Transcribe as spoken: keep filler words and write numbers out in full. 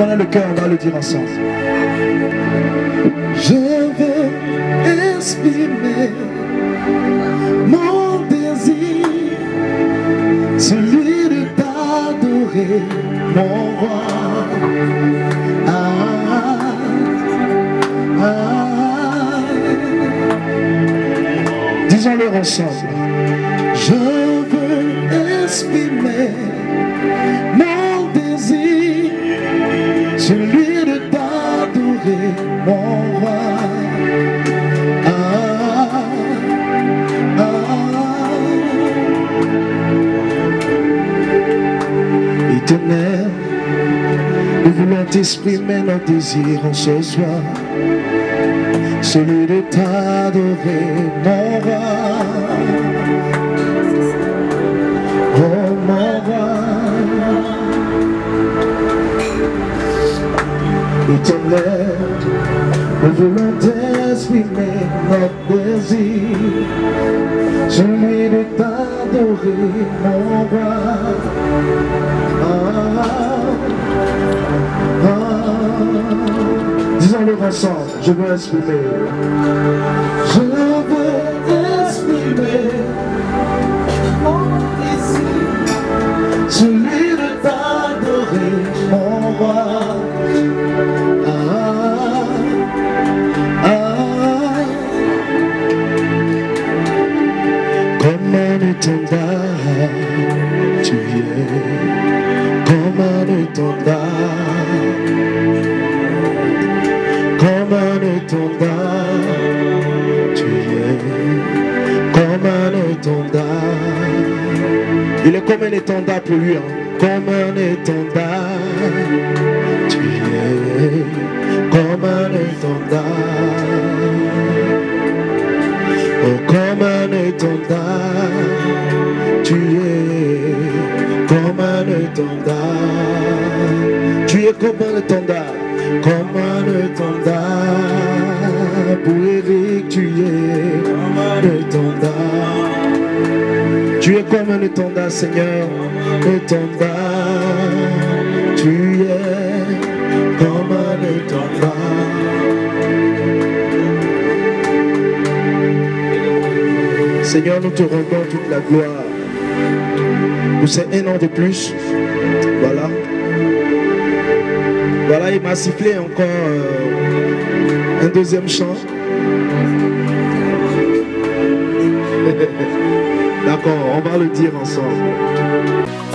qu'on a le cœur, on va le dire ensemble. Je veux exprimer mon désir, celui de t'adorer, mon roi. Ah, ah, ah. Disons-le ensemble. Je veux exprimer mon désir, celui de t'adorer, mon roi. Ah, ah, ah. Éternel, nous voulons t'exprimer nos désirs en ce soir, celui de t'adorer, mon roi. Oh mon roi, éternel, nous voulons t'exprimer notre désir, celui de t'adorer, mon roi. Ah, ah. Disons-le ensemble, je veux exprimer. Je veux exprimer celui de t'adorer, mon roi. Ah, ah, ah. Comme un étendard, tu es. Comme un étendard. Comme un étendard, tu es. Comme un étendard. Il est comme un étendard pour lui, hein. Comme un étendard, tu es comme un étendard, oh, comme un étendard, tu es comme un étendard, tu es comme un étendard, comme un étendard, pour Eric tu es comme un étendard. Tu es comme un étendard, Seigneur, étendard. Tu es comme un étendard. Seigneur, nous te rendons toute la gloire. Pour ces un an de plus, voilà. Voilà, il m'a sifflé encore euh, un deuxième chant. D'accord, on va le dire ensemble.